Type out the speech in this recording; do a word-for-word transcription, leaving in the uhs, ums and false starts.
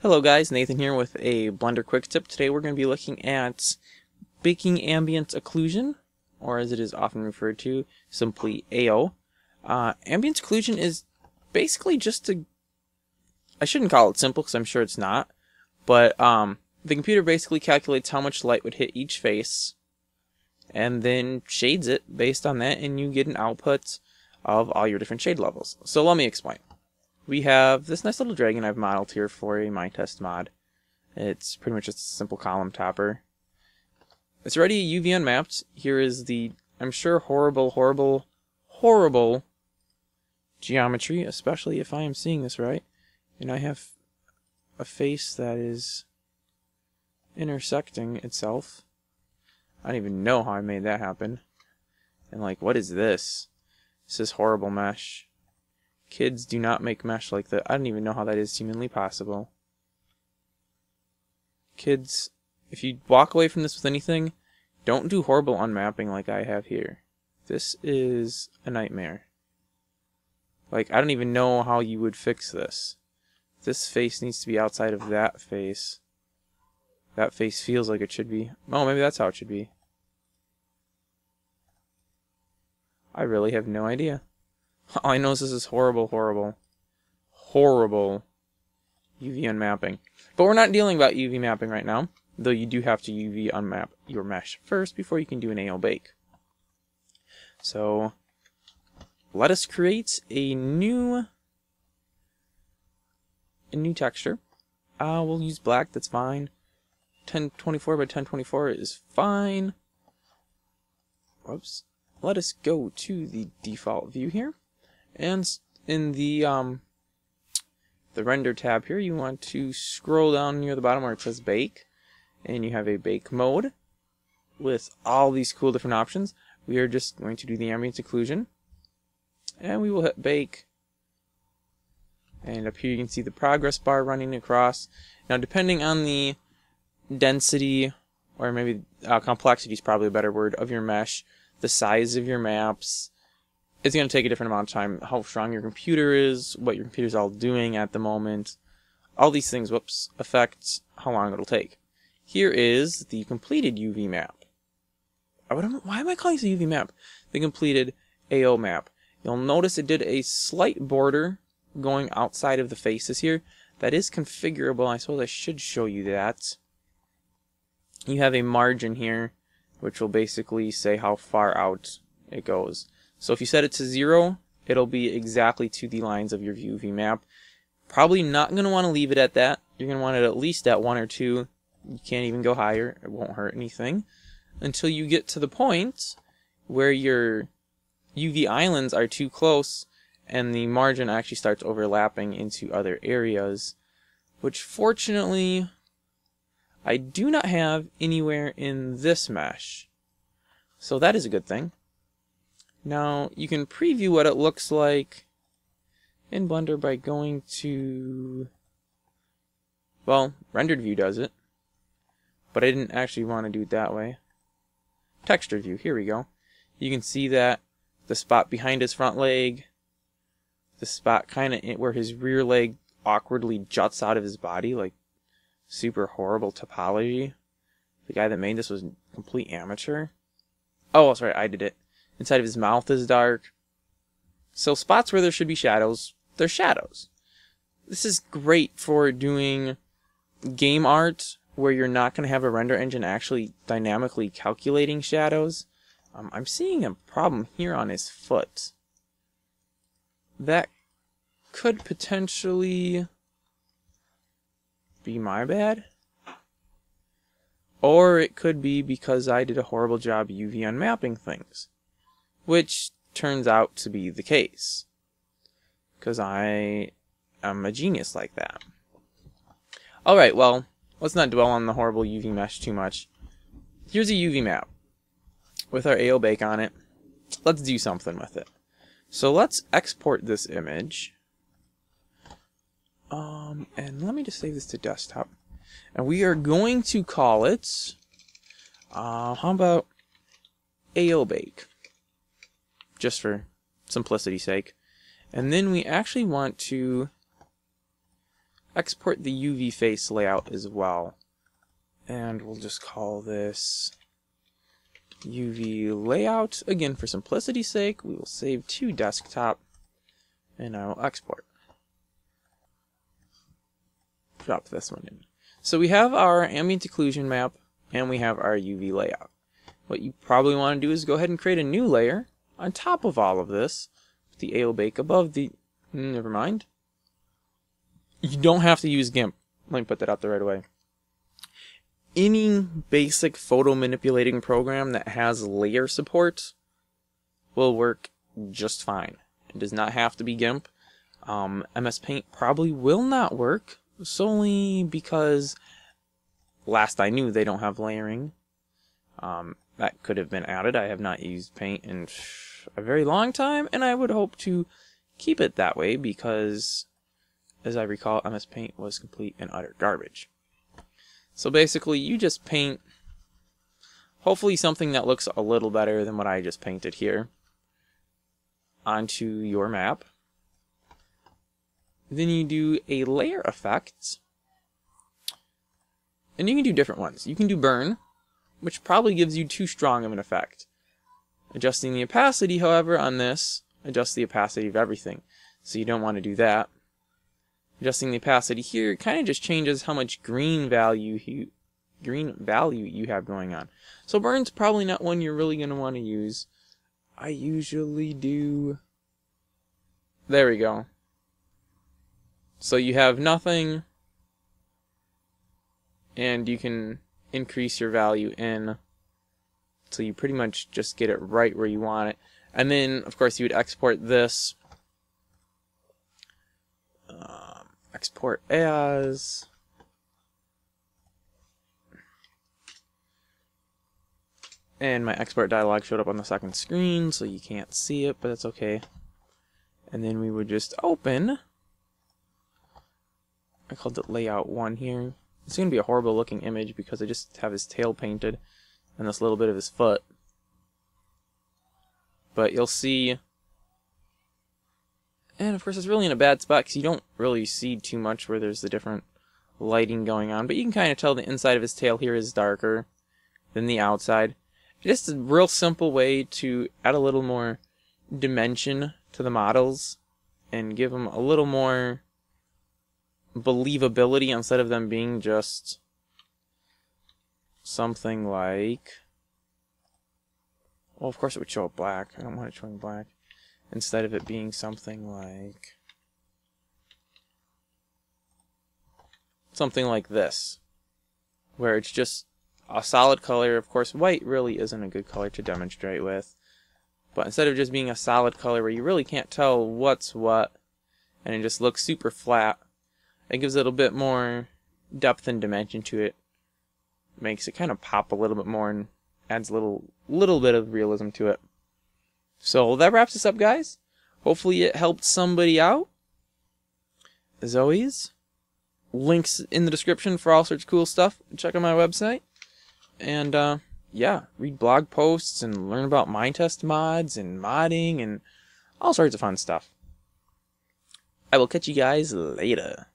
Hello guys, Nathan here with a Blender quick tip. Today we're going to be looking at baking ambient occlusion, or as it is often referred to, simply A O. Uh, ambient occlusion is basically just a, I shouldn't call it simple because I'm sure it's not, but um, the computer basically calculates how much light would hit each face and then shades it based on that, and you get an output of all your different shade levels. So let me explain. We have this nice little dragon I've modeled here for a Minetest mod. It's pretty much just a simple column topper. It's already U V unmapped. Here is the, I'm sure, horrible, horrible, horrible geometry, especially if I am seeing this right. And I have a face that is intersecting itself. I don't even know how I made that happen. And like, what is this? This is horrible mesh. Kids do not make mesh like that. I don't even know how that is humanly possible. Kids, if you walk away from this with anything, don't do horrible unmapping like I have here. This is a nightmare. Like, I don't even know how you would fix this. This face needs to be outside of that face. That face feels like it should be. Oh, maybe that's how it should be. I really have no idea. All I know is this is horrible, horrible, horrible U V unmapping. But we're not dealing about U V mapping right now, though you do have to U V unmap your mesh first before you can do an A O bake. So let us create a new a new texture. Uh, we'll use black, that's fine. ten twenty-four by ten twenty-four is fine. Whoops. Let us go to the default view here. And in the um, the Render tab here, you want to scroll down near the bottom where it says Bake, and you have a Bake mode with all these cool different options. We are just going to do the ambient occlusion, and we will hit Bake. And up here you can see the progress bar running across. Now depending on the density, or maybe uh, complexity is probably a better word, of your mesh, the size of your maps, it's going to take a different amount of time, how strong your computer is, what your computer's all doing at the moment, all these things, whoops, affect how long it'll take. Here is the completed U V map. Why am I calling this a U V map? The completed A O map. You'll notice it did a slight border going outside of the faces here. That is configurable. I suppose I should show you that. You have a margin here, which will basically say how far out it goes. So if you set it to zero, it'll be exactly to the lines of your U V map. Probably not going to want to leave it at that. You're going to want it at least at one or two. You can't even go higher. It won't hurt anything. Until you get to the point where your U V islands are too close and the margin actually starts overlapping into other areas, which fortunately I do not have anywhere in this mesh. So that is a good thing. Now you can preview what it looks like in Blender by going to, well, rendered view does it, but I didn't actually want to do it that way. Texture view, here we go. You can see that the spot behind his front leg, the spot kind of where his rear leg awkwardly juts out of his body, like super horrible topology. The guy that made this was a complete amateur. Oh, sorry, I did it. Inside of his mouth is dark. So spots where there should be shadows, they're shadows. This is great for doing game art where you're not going to have a render engine actually dynamically calculating shadows. Um, I'm seeing a problem here on his foot. That could potentially be my bad. Or it could be because I did a horrible job U V unmapping things, which turns out to be the case, because I am a genius like that. Alright, well, let's not dwell on the horrible U V mesh too much. Here's a U V map with our A O bake on it. Let's do something with it. So let's export this image. Um, and let me just save this to desktop. And we are going to call it, uh, how about A O bake? Just for simplicity's sake. And then we actually want to export the U V face layout as well. And we'll just call this U V layout. Again, for simplicity's sake, we will save to desktop, and I will export. Drop this one in. So we have our ambient occlusion map, and we have our U V layout. What you probably want to do is go ahead and create a new layer on top of all of this, with the A O bake above the... Never mind. You don't have to use GIMP. Let me put that out there right away. Any basic photo manipulating program that has layer support will work just fine. It does not have to be GIMP. Um, M S Paint probably will not work, solely because last I knew they don't have layering. Um, that could have been added. I have not used Paint in a very long time, and I would hope to keep it that way because, as I recall, M S Paint was complete and utter garbage. So basically, you just paint, hopefully something that looks a little better than what I just painted here, onto your map. Then you do a layer effect, and you can do different ones. You can do burn, which probably gives you too strong of an effect. Adjusting the opacity, however, on this, adjusts the opacity of everything, so you don't want to do that. Adjusting the opacity here kind of just changes how much green value you, green value you have going on. So burn's probably not one you're really going to want to use. I usually do... There we go. So you have nothing, and you can increase your value in, so you pretty much just get it right where you want it. And then, of course, you would export this. Uh, Export as, and my export dialog showed up on the second screen, so you can't see it, but that's okay. And then we would just open. I called it layout one here. It's going to be a horrible looking image because I just have his tail painted and this little bit of his foot. But you'll see. And of course it's really in a bad spot because you don't really see too much where there's the different lighting going on. But you can kind of tell the inside of his tail here is darker than the outside. Just a real simple way to add a little more dimension to the models and give them a little more believability instead of them being just something like... Well, of course it would show up black. I don't want it showing black. Instead of it being something like something like this, where it's just a solid color. Of course, white really isn't a good color to demonstrate with, but instead of just being a solid color where you really can't tell what's what, and it just looks super flat, it gives it a bit more depth and dimension to it. Makes it kind of pop a little bit more and adds a little little bit of realism to it. So that wraps us up, guys. Hopefully it helped somebody out. As always, links in the description for all sorts of cool stuff. Check out my website. And, uh, yeah, read blog posts and learn about Minetest mods and modding and all sorts of fun stuff. I will catch you guys later.